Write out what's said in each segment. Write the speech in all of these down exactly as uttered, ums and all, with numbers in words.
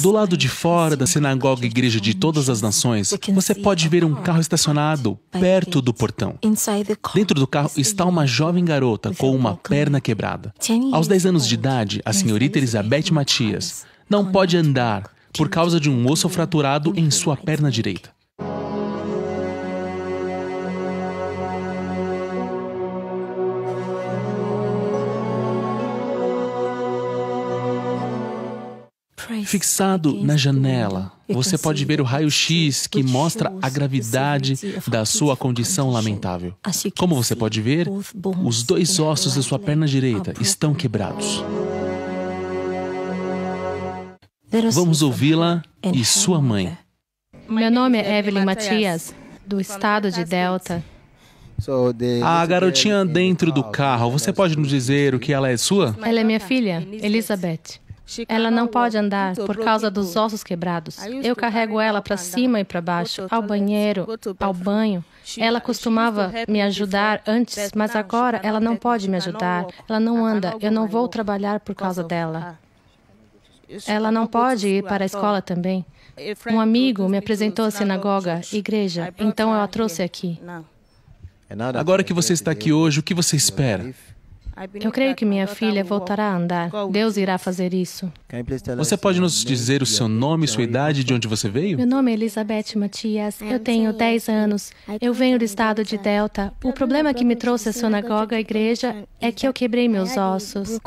Do lado de fora da Sinagoga Igreja de Todas as Nações, você pode ver um carro estacionado perto do portão. Dentro do carro está uma jovem garota com uma perna quebrada. Aos dez anos de idade, a senhorita Elizabeth Matthias não pode andar por causa de um osso fraturado em sua perna direita. Fixado na janela, você pode ver o raio-x que mostra a gravidade da sua condição lamentável. Como você pode ver, os dois ossos da sua perna direita estão quebrados. Vamos ouvi-la e sua mãe. Meu nome é Evelyn Matthias, do estado de Delta. A garotinha dentro do carro, você pode nos dizer o que ela é sua? Ela é minha filha, Elizabeth. Ela não pode andar por causa dos ossos quebrados. Eu carrego ela para cima e para baixo, ao banheiro, ao banho. Ela costumava me ajudar antes, mas agora ela não pode me ajudar. Ela não anda. Eu não vou trabalhar por causa dela. Ela não pode ir para a escola também. Um amigo me apresentou a sinagoga, igreja, então eu a trouxe aqui. Agora que você está aqui hoje, o que você espera? Eu creio que minha filha voltará a andar. Deus irá fazer isso. Você pode nos dizer o seu nome, sua idade e de onde você veio? Meu nome é Elizabeth Matthias. Eu tenho dez anos. Eu venho do estado de Delta. O problema que me trouxe à sinagoga, à igreja, é que eu quebrei meus ossos.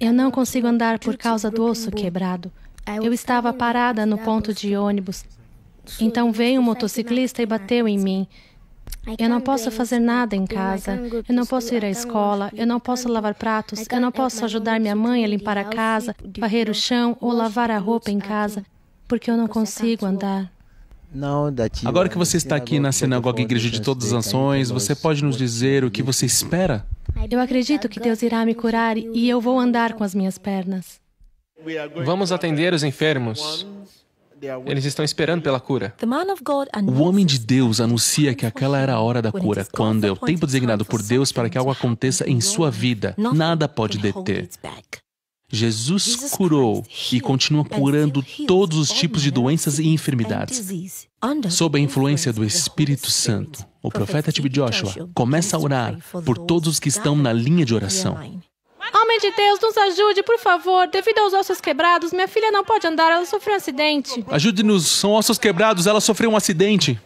Eu não consigo andar por causa do osso quebrado. Eu estava parada no ponto de ônibus. Então veio um motociclista e bateu em mim. Eu não posso fazer nada em casa, eu não posso ir à escola, eu não posso lavar pratos, eu não posso ajudar minha mãe a limpar a casa, varrer o chão ou lavar a roupa em casa, porque eu não consigo andar. Agora que você está aqui na Sinagoga Igreja de Todas as Nações, você pode nos dizer o que você espera? Eu acredito que Deus irá me curar e eu vou andar com as minhas pernas. Vamos atender os enfermos. Eles estão esperando pela cura. O homem de Deus anuncia que aquela era a hora da cura. Quando é o tempo designado por Deus para que algo aconteça em sua vida, nada pode deter. Jesus curou e continua curando todos os tipos de doenças e enfermidades. Sob a influência do Espírito Santo, o profeta T B Joshua começa a orar por todos os que estão na linha de oração. Homem de Deus, nos ajude, por favor. Devido aos ossos quebrados, minha filha não pode andar, ela sofreu um acidente. Ajude-nos, são ossos quebrados, ela sofreu um acidente.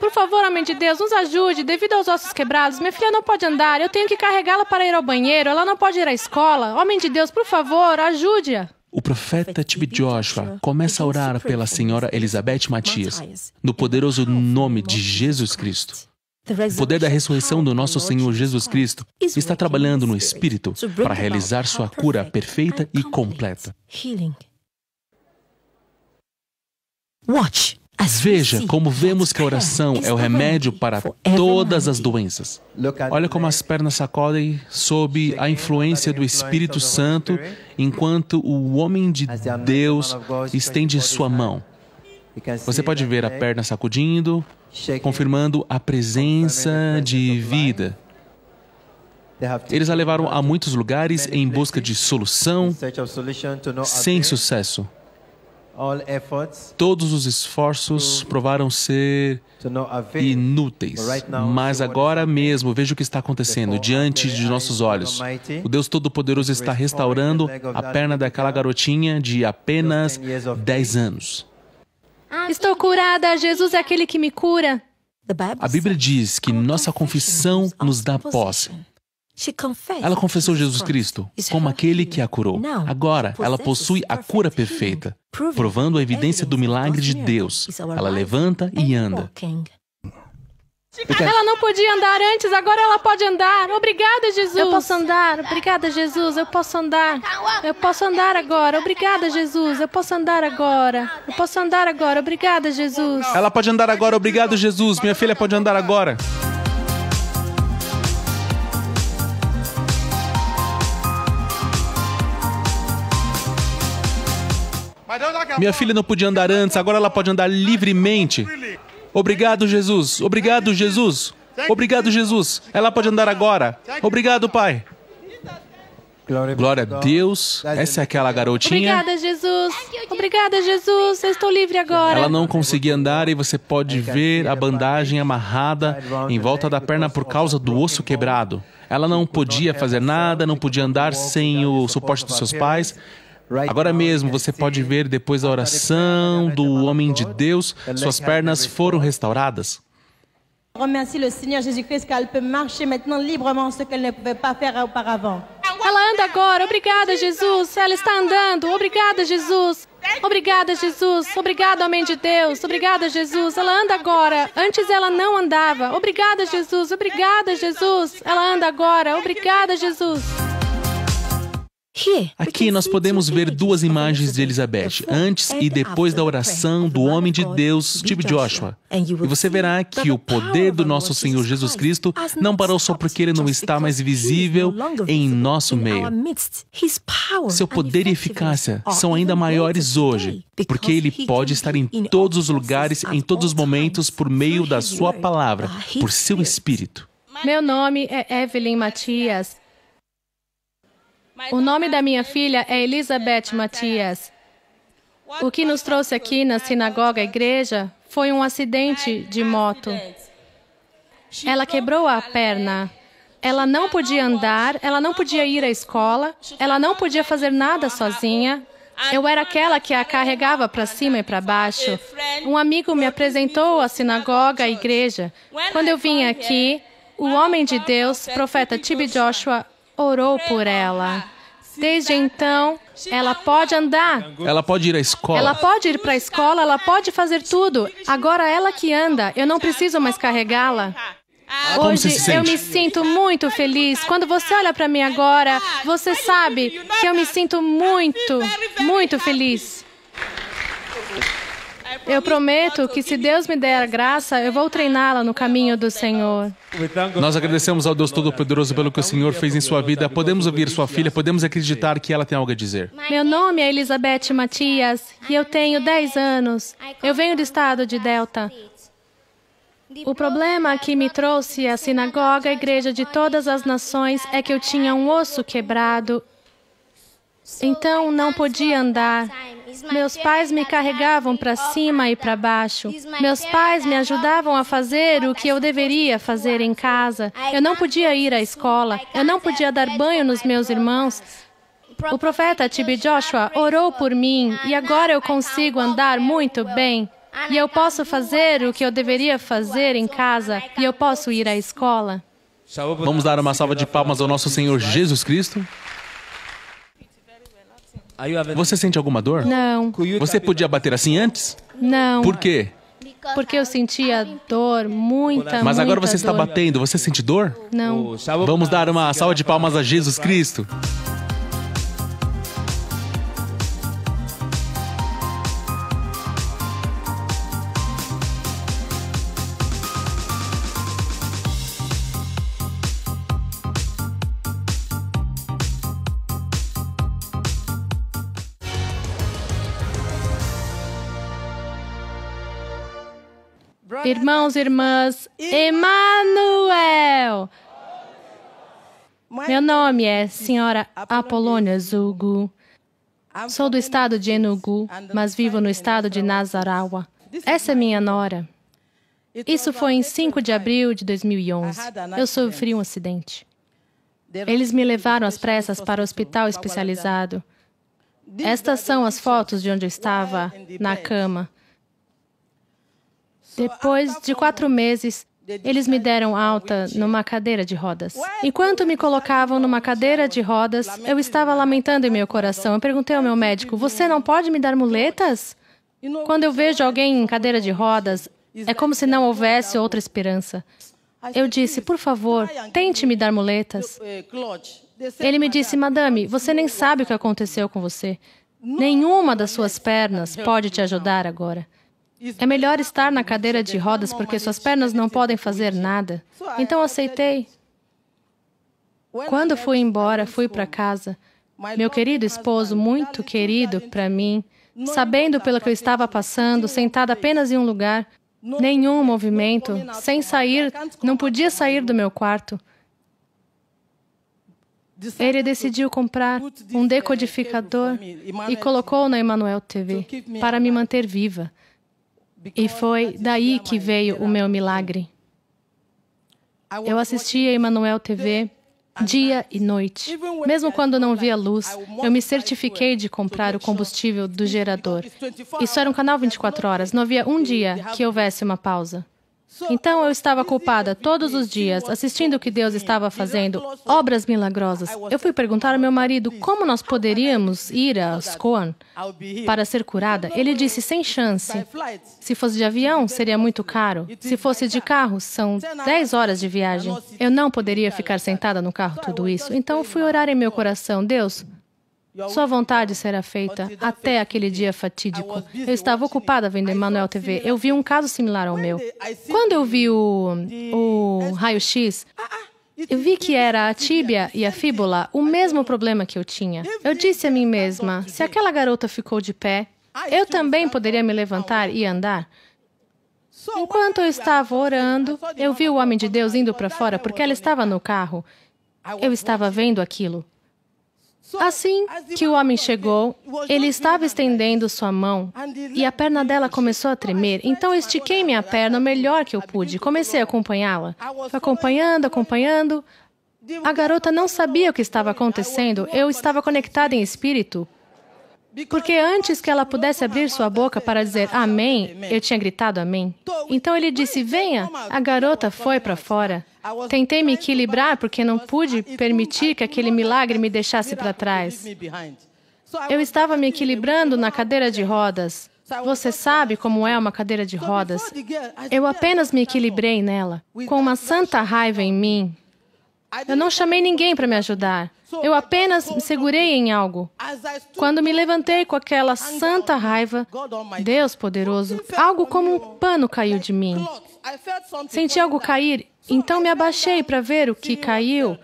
Por favor, homem de Deus, nos ajude. Devido aos ossos quebrados, minha filha não pode andar. Eu tenho que carregá-la para ir ao banheiro, ela não pode ir à escola. Homem de Deus, por favor, ajude-a. O profeta T B Joshua começa a orar pela senhora Elizabeth Matthias, no poderoso nome de Jesus Cristo. O poder da ressurreição do nosso Senhor Jesus Cristo está trabalhando no Espírito para realizar sua cura perfeita e completa. Veja como vemos que a oração é o remédio para todas as doenças. Olha como as pernas sacodem sob a influência do Espírito Santo enquanto o homem de Deus estende sua mão. Você pode ver a perna sacudindo, confirmando a presença de vida. Eles a levaram a muitos lugares em busca de solução, sem sucesso. Todos os esforços provaram ser inúteis. Mas agora mesmo, veja o que está acontecendo diante de nossos olhos. O Deus Todo-Poderoso está restaurando a perna daquela garotinha de apenas dez anos. Estou curada, Jesus é aquele que me cura. A Bíblia diz que nossa confissão nos dá posse. Ela confessou Jesus Cristo como aquele que a curou. Agora, ela possui a cura perfeita, provando a evidência do milagre de Deus. Ela levanta e anda. Ela não podia andar antes, agora ela pode andar. Obrigada, Jesus. Eu posso andar. Obrigada, Jesus. Eu posso andar. Eu posso andar agora. Obrigada, Jesus. Eu posso andar agora. Eu posso andar agora. Obrigada, Jesus. Ela pode andar agora. Obrigado, Jesus. Minha filha pode andar agora. Minha filha não podia andar antes, agora ela pode andar livremente. Obrigado, Jesus. Obrigado, Jesus. Obrigado, Jesus. Ela pode andar agora. Obrigado, Pai. Glória a Deus. Essa é aquela garotinha. Obrigada, Jesus. Obrigada, Jesus. Eu estou livre agora. Ela não conseguia andar e você pode ver a bandagem amarrada em volta da perna por causa do osso quebrado. Ela não podia fazer nada, não podia andar sem o suporte dos seus pais. Agora mesmo, você pode ver, depois da oração do homem de Deus, suas pernas foram restauradas. Remercie o Senhor Jesus Cristo que ela pode marcher maintenant librement, ce qu'elle ne pouvait pas faire auparavant. Ela anda agora. Obrigada, Jesus. Ela está andando. Obrigada, Jesus. Obrigada, Jesus. Obrigada, homem de Deus. Obrigada, Jesus. Ela anda agora. Antes ela não andava. Obrigada, Jesus. Obrigada, Jesus. Ela anda agora. Obrigada, Jesus. Aqui nós podemos ver duas imagens de Elizabeth, antes e depois da oração do homem de Deus, T B Joshua. E você verá que o poder do nosso Senhor Jesus Cristo não parou só porque Ele não está mais visível em nosso meio. Seu poder e eficácia são ainda maiores hoje, porque Ele pode estar em todos os lugares, em todos os momentos, por meio da Sua palavra, por Seu Espírito. Meu nome é Evelyn Matthias. O nome da minha filha é Elizabeth Matthias. O que nos trouxe aqui na Sinagoga Igreja foi um acidente de moto. Ela quebrou a perna. Ela não podia andar, ela não podia ir à escola, ela não podia fazer nada sozinha. Eu era aquela que a carregava para cima e para baixo. Um amigo me apresentou a Sinagoga Igreja. Quando eu vim aqui, o homem de Deus, profeta T B Joshua, orou por ela. Desde então, ela pode andar. Ela pode ir à escola. Ela pode ir para a escola, ela pode fazer tudo. Agora ela que anda, eu não preciso mais carregá-la. Hoje eu me sinto muito feliz. Quando você olha para mim agora, você sabe que eu me sinto muito, muito feliz. Eu prometo que, se Deus me der a graça, eu vou treiná-la no caminho do Senhor. Nós agradecemos ao Deus Todo-Poderoso pelo que o Senhor fez em sua vida. Podemos ouvir sua filha, podemos acreditar que ela tem algo a dizer. Meu nome é Elizabeth Matthias e eu tenho dez anos. Eu venho do estado de Delta. O problema que me trouxe à Sinagoga Igreja de Todas as Nações é que eu tinha um osso quebrado, então não podia andar. Meus pais me carregavam para cima e para baixo. Meus pais me ajudavam a fazer o que eu deveria fazer em casa. Eu não podia ir à escola. Eu não podia dar banho nos meus irmãos. O profeta T B Joshua orou por mim e agora eu consigo andar muito bem. E eu posso fazer o que eu deveria fazer em casa. E eu posso ir à escola. Vamos dar uma salva de palmas ao nosso Senhor Jesus Cristo. Você sente alguma dor? Não. Você podia bater assim antes? Não. Por quê? Porque eu sentia dor, muita, muita Mas agora você está dor. batendo, você sente dor? Não. Vamos dar uma salva de palmas a Jesus Cristo. Irmãos e irmãs, Emmanuel! Meu nome é senhora Apolônia Zugu. Sou do estado de Enugu, mas vivo no estado de Nasarawa. Essa é minha nora. Isso foi em cinco de abril de dois mil e onze. Eu sofri um acidente. Eles me levaram às pressas para o hospital especializado. Estas são as fotos de onde eu estava, na cama. Depois de quatro meses, eles me deram alta numa cadeira de rodas. Enquanto me colocavam numa cadeira de rodas, eu estava lamentando em meu coração. Eu perguntei ao meu médico, você não pode me dar muletas? Quando eu vejo alguém em cadeira de rodas, é como se não houvesse outra esperança. Eu disse, por favor, tente me dar muletas. Ele me disse, madame, você nem sabe o que aconteceu com você. Nenhuma das suas pernas pode te ajudar agora. É melhor estar na cadeira de rodas porque suas pernas não podem fazer nada. Então aceitei. Quando fui embora, fui para casa. Meu querido esposo, muito querido para mim, sabendo pelo que eu estava passando, sentada apenas em um lugar, nenhum movimento, sem sair, não podia sair do meu quarto. ele decidiu comprar um decodificador e colocou na Emmanuel T V para me manter viva. E foi daí que veio o meu milagre. Eu assistia a Emmanuel T V dia e noite. Mesmo quando não via luz, eu me certifiquei de comprar o combustível do gerador. Isso era um canal vinte e quatro horas, não havia um dia que houvesse uma pausa. Então eu estava culpada todos os dias, assistindo o que Deus estava fazendo, obras milagrosas. Eu fui perguntar ao meu marido como nós poderíamos ir a SCOAN para ser curada. Ele disse, sem chance. Se fosse de avião, seria muito caro. Se fosse de carro, são dez horas de viagem. Eu não poderia ficar sentada no carro tudo isso. Então eu fui orar em meu coração, Deus, sua vontade será feita até aquele dia fatídico. Eu estava ocupada vendo Emmanuel T V. Eu vi um caso similar ao meu. Quando eu vi o, o raio-x, eu vi que era a tíbia e a fíbula, o mesmo problema que eu tinha. Eu disse a mim mesma, se aquela garota ficou de pé, eu também poderia me levantar e andar. Enquanto eu estava orando, eu vi o homem de Deus indo para fora, porque ela estava no carro. Eu estava vendo aquilo. Assim que o homem chegou, ele estava estendendo sua mão e a perna dela começou a tremer. Então, eu estiquei minha perna o melhor que eu pude. Comecei a acompanhá-la. Acompanhando, acompanhando. A garota não sabia o que estava acontecendo. Eu estava conectada em espírito. Porque antes que ela pudesse abrir sua boca para dizer amém, eu tinha gritado amém. Então, ele disse, venha. A garota foi para fora. Tentei me equilibrar porque não pude permitir que aquele milagre me deixasse para trás. Eu estava me equilibrando na cadeira de rodas. Você sabe como é uma cadeira de rodas. Eu apenas me equilibrei nela, com uma santa raiva em mim. Eu não chamei ninguém para me ajudar. Eu apenas me segurei em algo. Quando me levantei com aquela santa raiva, Deus poderoso, algo como um pano caiu de mim. Senti algo cair, então me abaixei para ver o que caiu,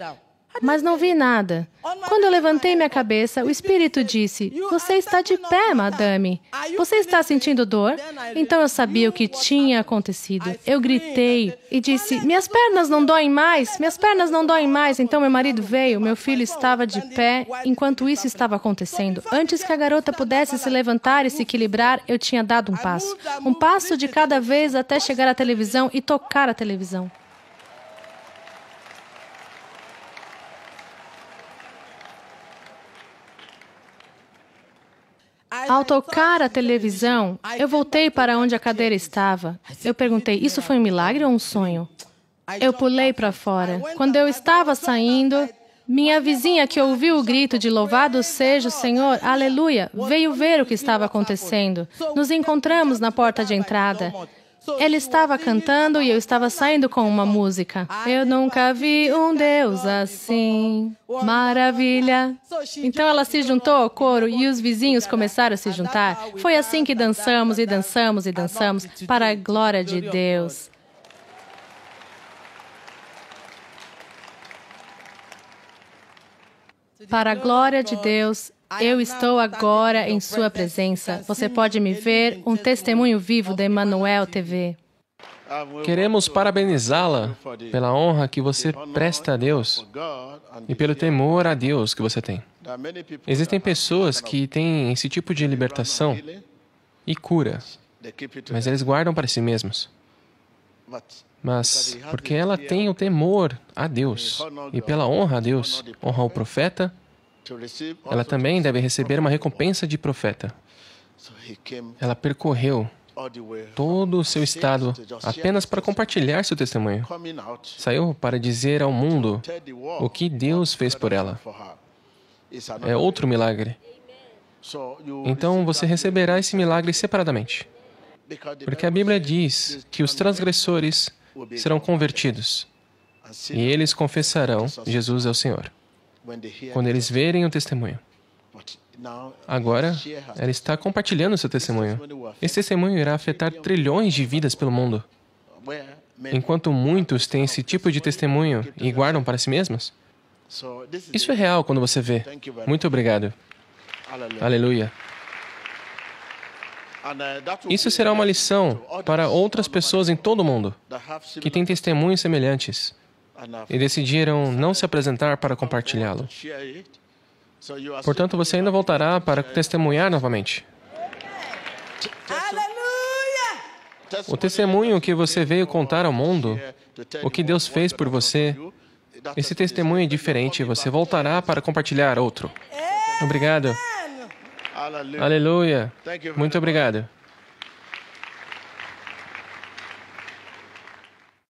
mas não vi nada. Quando eu levantei minha cabeça, o Espírito disse, você está de pé, madame. Você está sentindo dor? Então eu sabia o que tinha acontecido. Eu gritei e disse, minhas pernas não doem mais, minhas pernas não doem mais. Então meu marido veio, meu filho estava de pé, enquanto isso estava acontecendo. Antes que a garota pudesse se levantar e se equilibrar, eu tinha dado um passo. Um passo de cada vez até chegar à televisão e tocar a televisão. Ao tocar a televisão, eu voltei para onde a cadeira estava. Eu perguntei, isso foi um milagre ou um sonho? Eu pulei para fora. Quando eu estava saindo, minha vizinha que ouviu o grito de louvado seja o Senhor, aleluia, veio ver o que estava acontecendo. Nos encontramos na porta de entrada. Ela estava cantando e eu estava saindo com uma música. Eu nunca vi um Deus assim. Maravilha. Então ela se juntou ao coro e os vizinhos começaram a se juntar. Foi assim que dançamos e dançamos e dançamos para a glória de Deus. Para a glória de Deus. Eu estou agora em sua presença. Você pode me ver, um testemunho vivo da Emmanuel T V. Queremos parabenizá-la pela honra que você presta a Deus e pelo temor a Deus que você tem. Existem pessoas que têm esse tipo de libertação e cura, mas eles guardam para si mesmos. Mas porque ela tem o temor a Deus e pela honra a Deus, honra o profeta, ela também deve receber uma recompensa de profeta. Ela percorreu todo o seu estado apenas para compartilhar seu testemunho. Saiu para dizer ao mundo o que Deus fez por ela. É outro milagre. Então, você receberá esse milagre separadamente. Porque a Bíblia diz que os transgressores serão convertidos e eles confessarão Jesus é o Senhor. Quando eles verem o testemunho. Agora, ela está compartilhando seu testemunho. Esse testemunho irá afetar trilhões de vidas pelo mundo. Enquanto muitos têm esse tipo de testemunho e guardam para si mesmos, isso é real quando você vê. Muito obrigado. Aleluia. Isso será uma lição para outras pessoas em todo o mundo que têm testemunhos semelhantes e decidiram não se apresentar para compartilhá-lo. Portanto, você ainda voltará para testemunhar novamente. O testemunho que você veio contar ao mundo, o que Deus fez por você, esse testemunho é diferente, você voltará para compartilhar outro. Obrigado. Aleluia. Muito obrigado.